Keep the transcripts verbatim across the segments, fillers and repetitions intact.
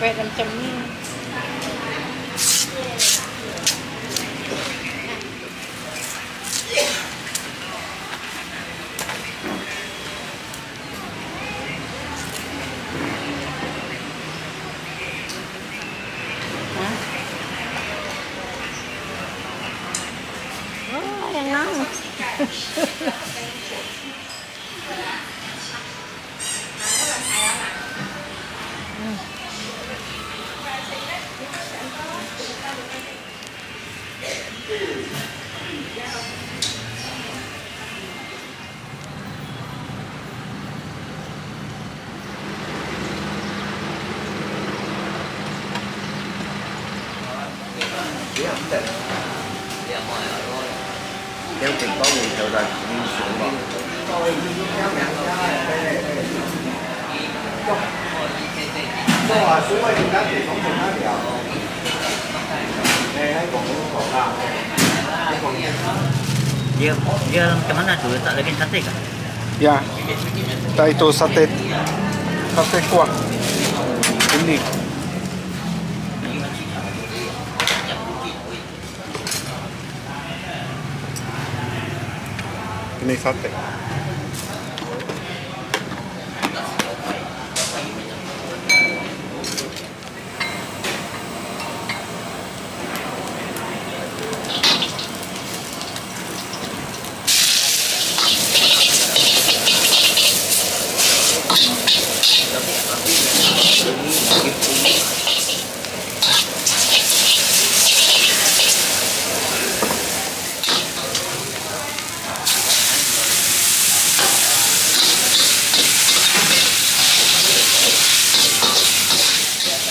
Quẹt năm trăm dia dia ke mana dulu tak lagi sate kan? Ya. Tak itu sate sate kuah. Ini. Ini sate.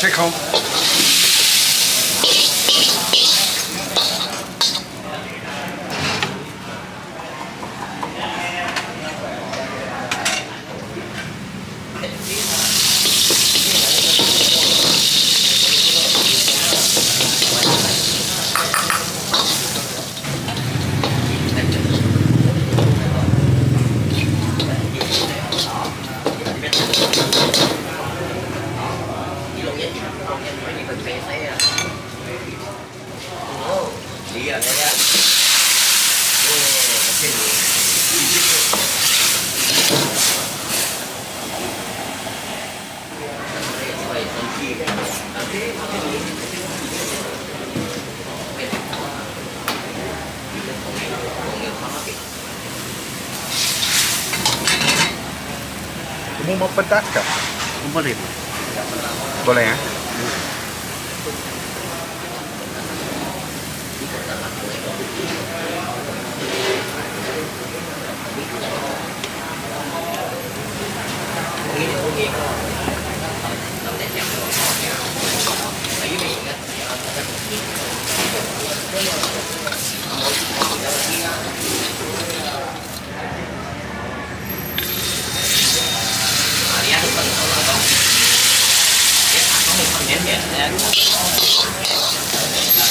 Hãy subscribe cho kênh Ghiền Mì Gõ để không bỏ lỡ những video hấp dẫn. Lý ở đây ạ. Ô, nó xịn. Kamu mau pedas kah? Boleh. Boleh ya? Hãy subscribe cho kênh Ghiền Mì Gõ để không bỏ lỡ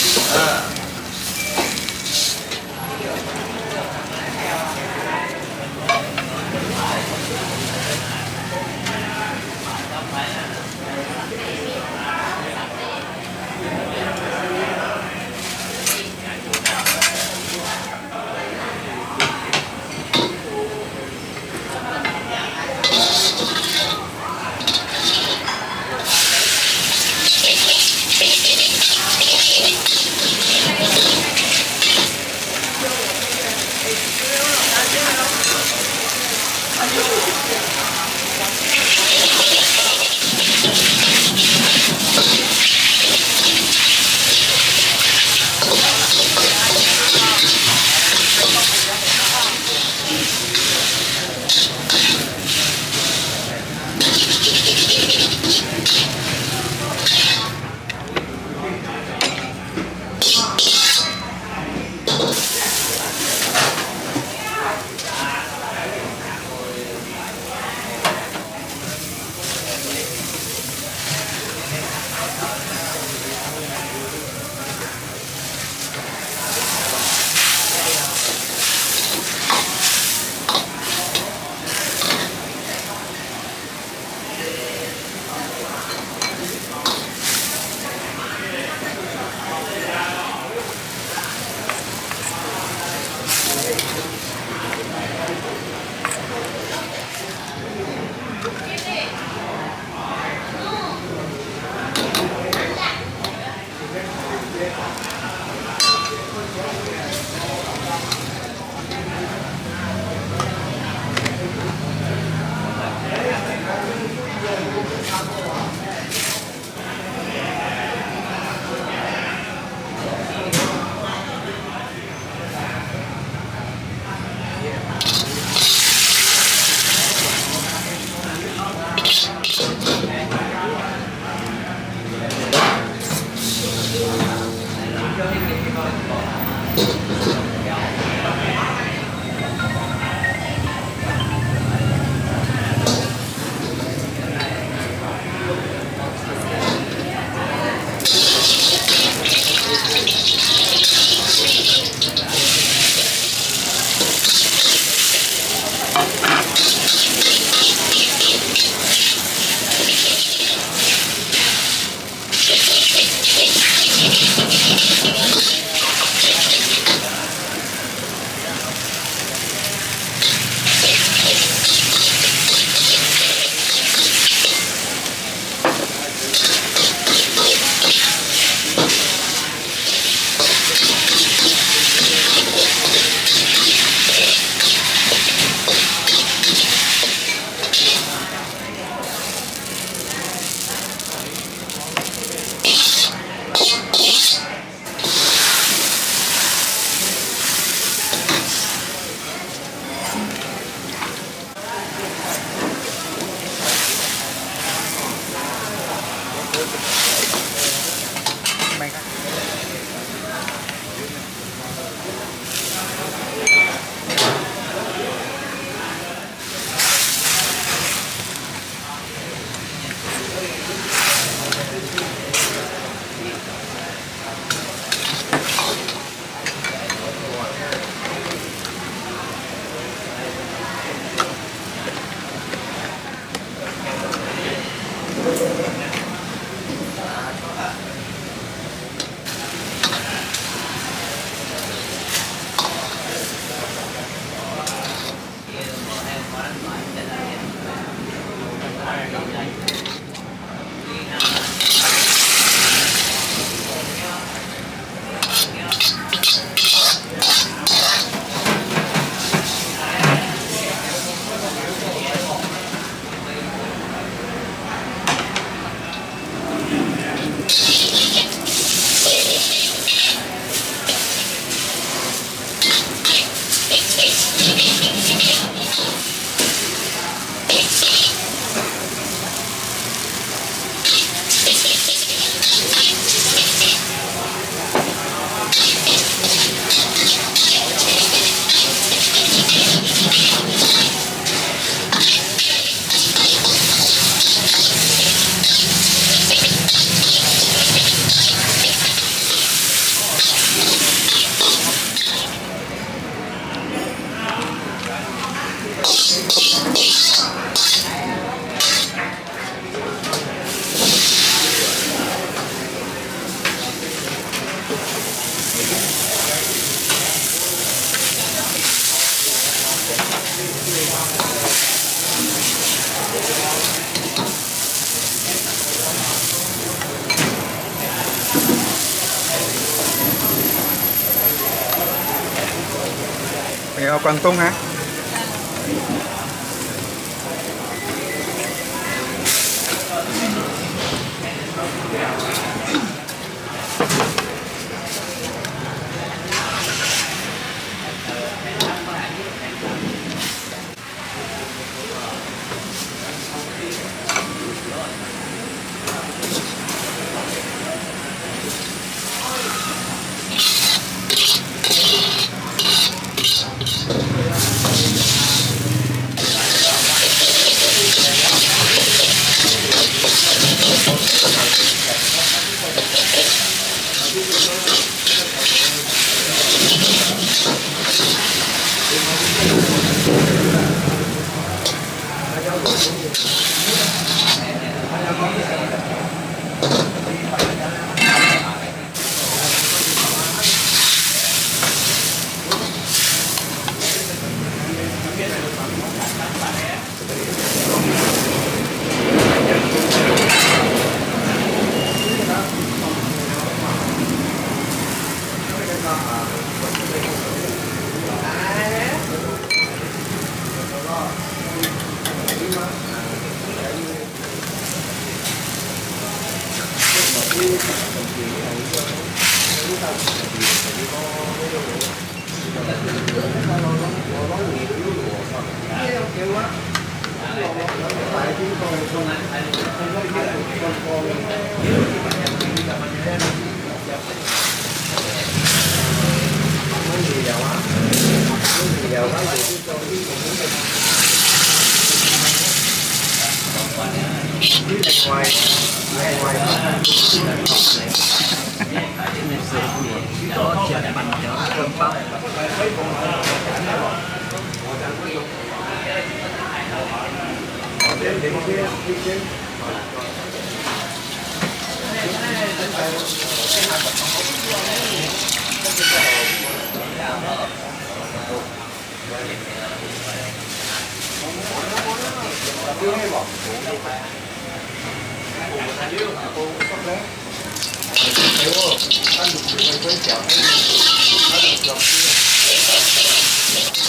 ở Quảng Tùng hả?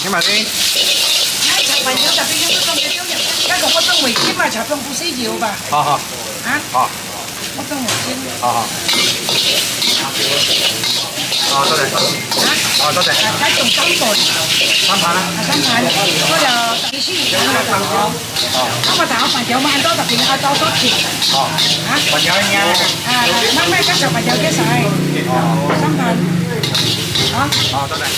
Nhưng mà đi ờ hả ờ ờ ờ tôi đây ờ tôi đây cái trồng cắm rồi cắm hả cắm hả bây giờ cái gì vậy cắm không cắm mà tao phải chịu mà anh tôi tập thì anh tôi tốt thiệt hả còn nhớ nha à mấy mấy cái trồng mà giờ cái sợi cắm hả đó ờ tôi đây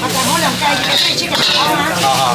mà còn hối làm cây cái cây chỉ còn hả ờ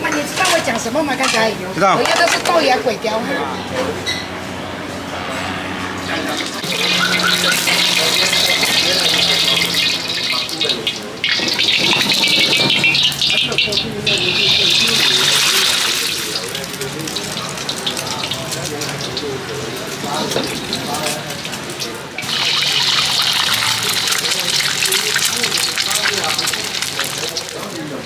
mà nhìn tao phải chẳng sớm mà cái này. Bây giờ tao cứ coi là quẩy kéo. Yeah.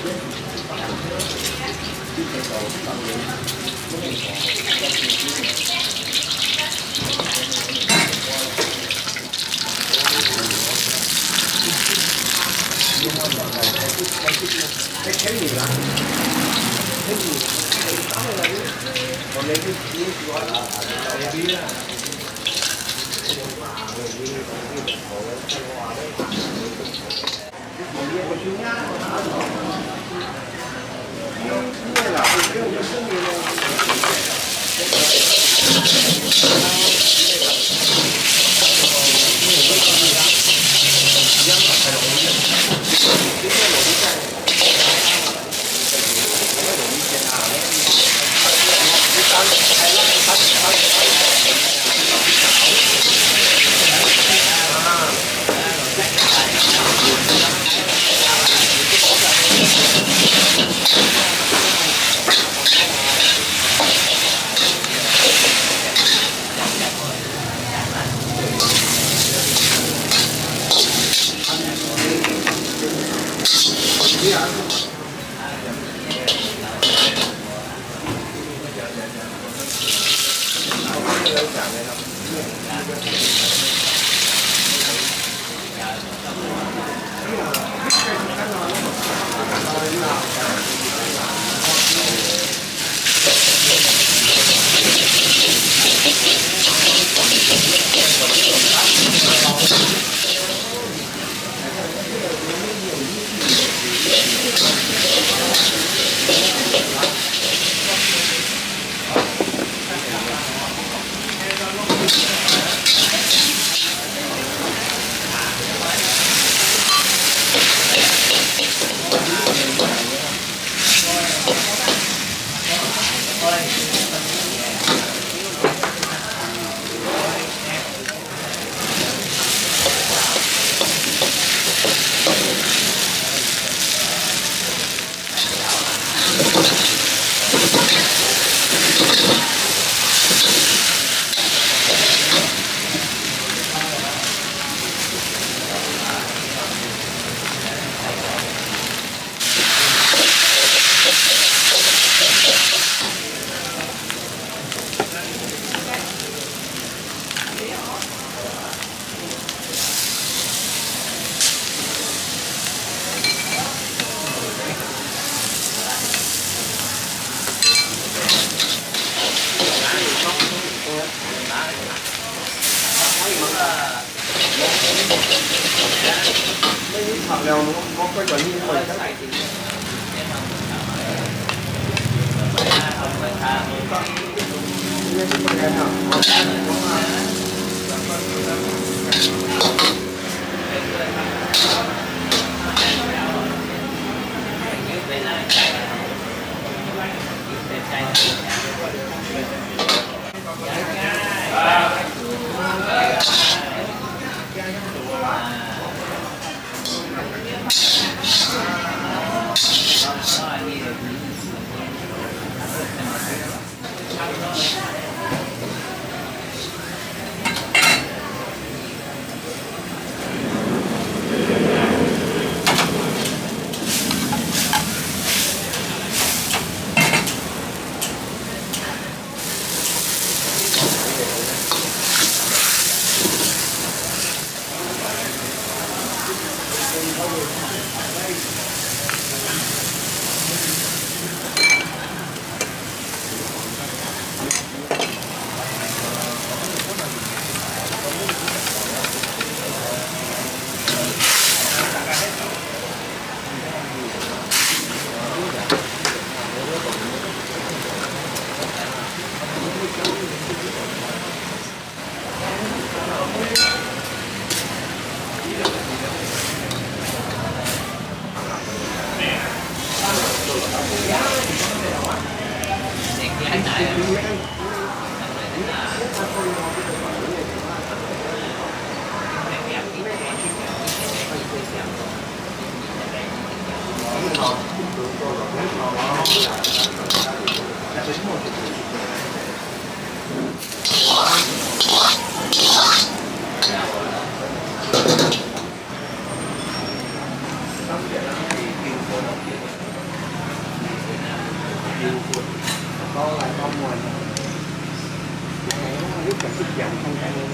xích dẫn không chạy luôn.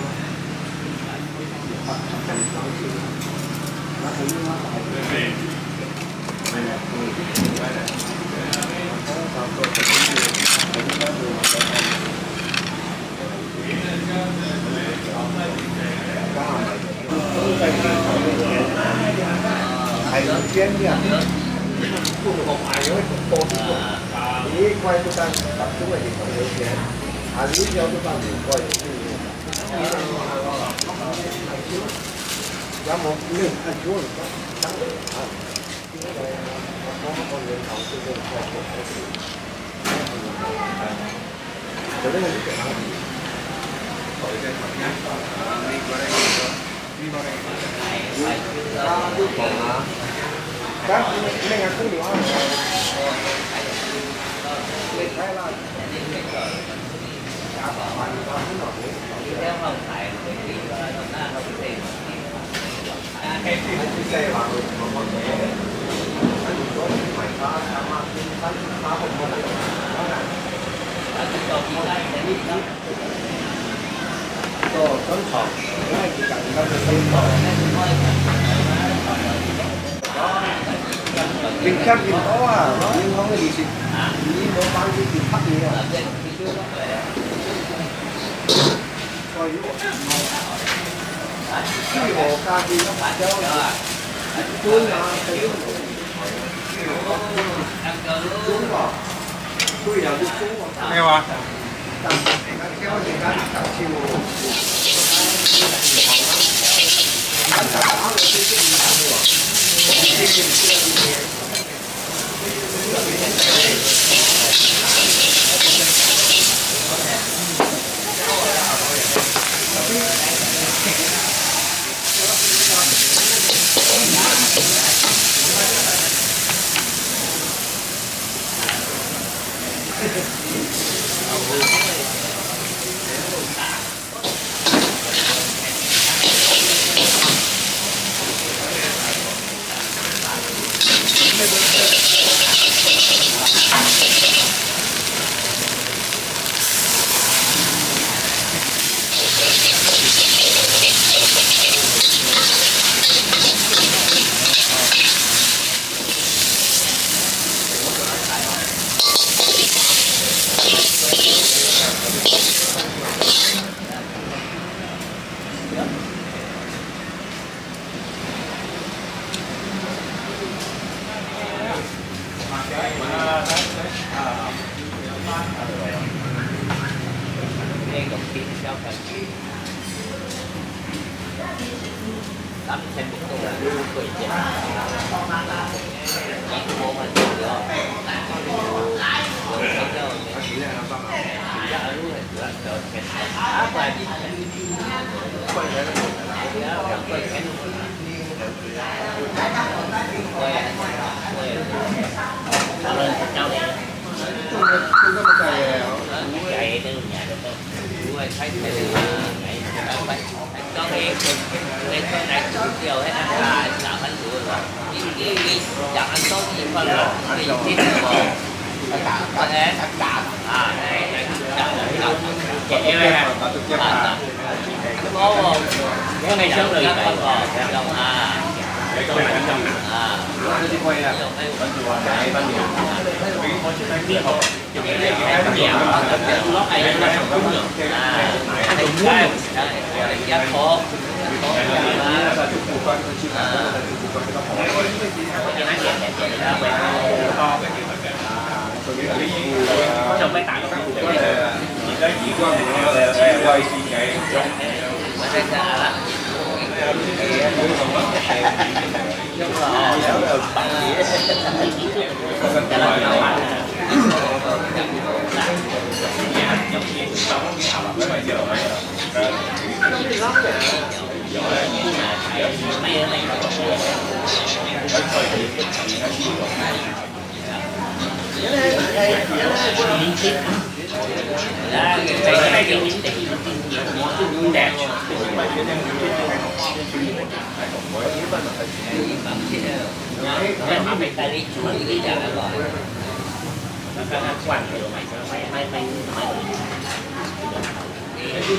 Nó thấy nó lại. Đây là người quay lại. Có tôi cũng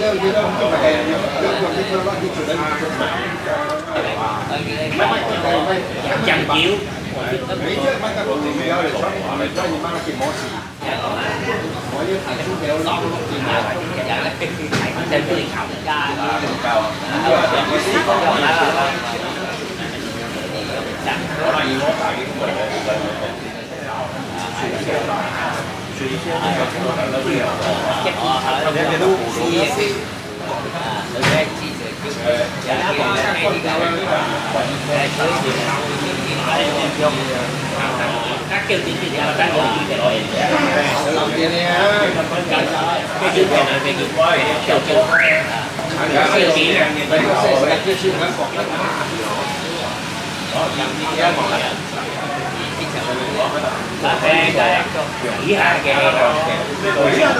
Chẳng chịu. Mấy chiếc máy cắt bột thì đâu để cho mình cho mình mang cái món gì. Mỗi như thằng chú béo lóc thì mà cái cái khảo ra. Cao. Các kêu tiếng gì là đang rồi. Làm tiền đi ha. Cái chuyện này về được coi. Kêu kêu. Các kêu tiếng này người ta sẽ đặt cái chuyện ngắn gọn lắm. Đó làm gì ra mà. Là cái cái ý ha cái cái cái đi đi ai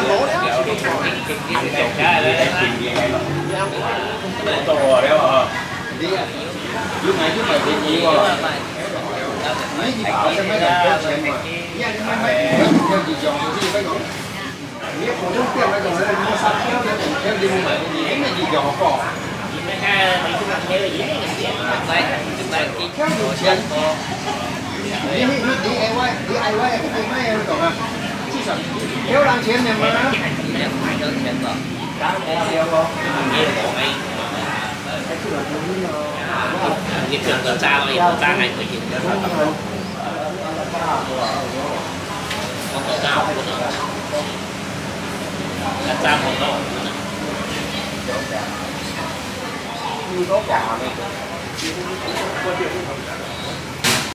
quay đi ai quay cái gì mấy em còn à kéo đang chén này mà